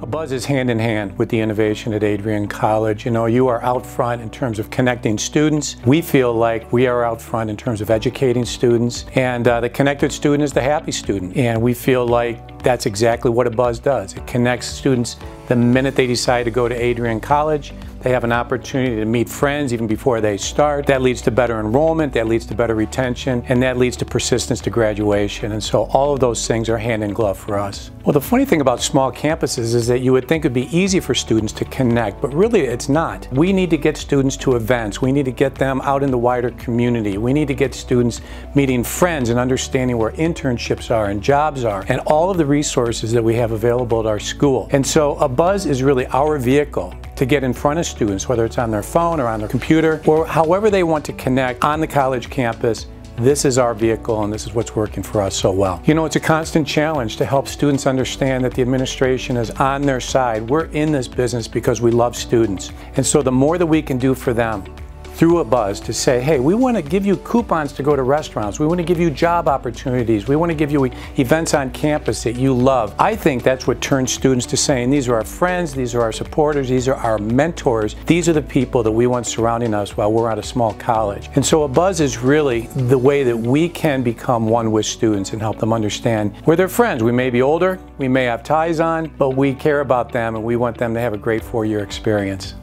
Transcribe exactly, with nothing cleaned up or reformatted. Abuzz is hand in hand with the innovation at Adrian College. You know, you are out front in terms of connecting students. We feel like we are out front in terms of educating students. And uh, the connected student is the happy student. And we feel like that's exactly what Abuzz does. It connects students the minute they decide to go to Adrian College. They have an opportunity to meet friends even before they start. That leads to better enrollment, that leads to better retention, and that leads to persistence to graduation. And so all of those things are hand in glove for us. Well, the funny thing about small campuses is that you would think it would be easy for students to connect, but really it's not. We need to get students to events. We need to get them out in the wider community. We need to get students meeting friends and understanding where internships are and jobs are and all of the resources that we have available at our school. And so Abuzz is really our vehicle to get in front of students, whether it's on their phone or on their computer or however they want to connect on the college campus. This is our vehicle, and this is what's working for us so well. You know, it's a constant challenge to help students understand that the administration is on their side. We're in this business because we love students. And so the more that we can do for them through Abuzz to say, hey, we want to give you coupons to go to restaurants. We want to give you job opportunities. We want to give you events on campus that you love. I think that's what turns students to saying, these are our friends, these are our supporters, these are our mentors. These are the people that we want surrounding us while we're at a small college. And so Abuzz is really the way that we can become one with students and help them understand we're their friends. We may be older, we may have ties on, but we care about them and we want them to have a great four-year experience.